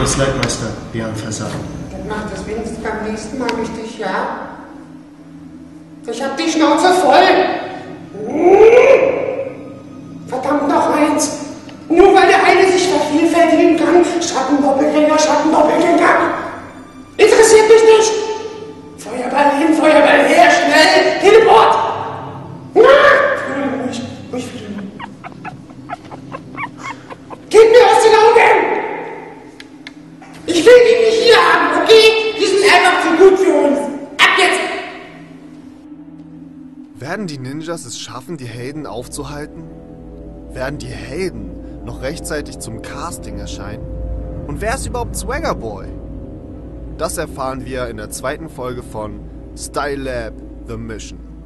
Das Leitmeister, wir haben versagt. Dann mach das wenigstens beim nächsten Mal richtig, ja? Ich hab die Schnauze voll! Verdammt noch eins! Nur weil der eine sich vervielfältigen kann, Schattendoppelgänger, Schattendoppelgänger! Interessiert mich nicht! Feuerball hin, Feuerball her, schnell! Teleport! Fühl mich, ruhig fühlen. Gib mir aus den Augen! Ich will die nicht hier haben, okay? Die sind einfach zu Werden die Ninjas es schaffen, die Helden aufzuhalten? Werden die Helden noch rechtzeitig zum Casting erscheinen? Und wer ist überhaupt Swaggerboy? Das erfahren wir in der zweiten Folge von Style Lab The Mission.